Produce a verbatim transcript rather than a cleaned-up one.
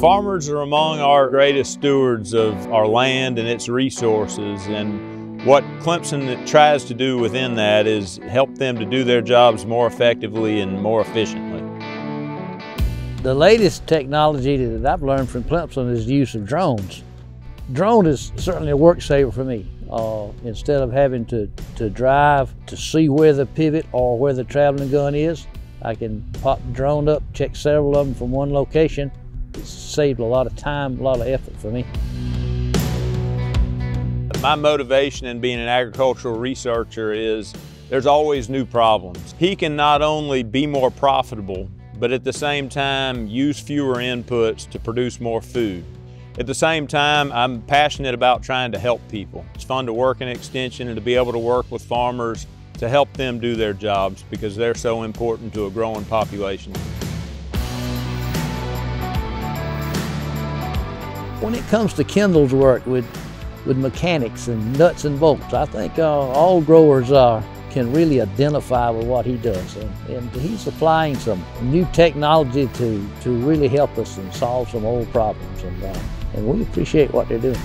Farmers are among our greatest stewards of our land and its resources, and what Clemson tries to do within that is help them to do their jobs more effectively and more efficiently. The latest technology that I've learned from Clemson is the use of drones. Drone is certainly a work saver for me. Uh, instead of having to, to drive to see where the pivot or where the traveling gun is, I can pop the drone up, check several of them from one location. It's saved a lot of time, a lot of effort for me. My motivation in being an agricultural researcher is there's always new problems. He can not only be more profitable, but at the same time use fewer inputs to produce more food. At the same time, I'm passionate about trying to help people. It's fun to work in Extension and to be able to work with farmers to help them do their jobs because they're so important to a growing population. When it comes to Kendall's work with, with mechanics and nuts and bolts, I think uh, all growers uh, can really identify with what he does. And, and he's applying some new technology to, to really help us and solve some old problems. And, uh, And we appreciate what they're doing.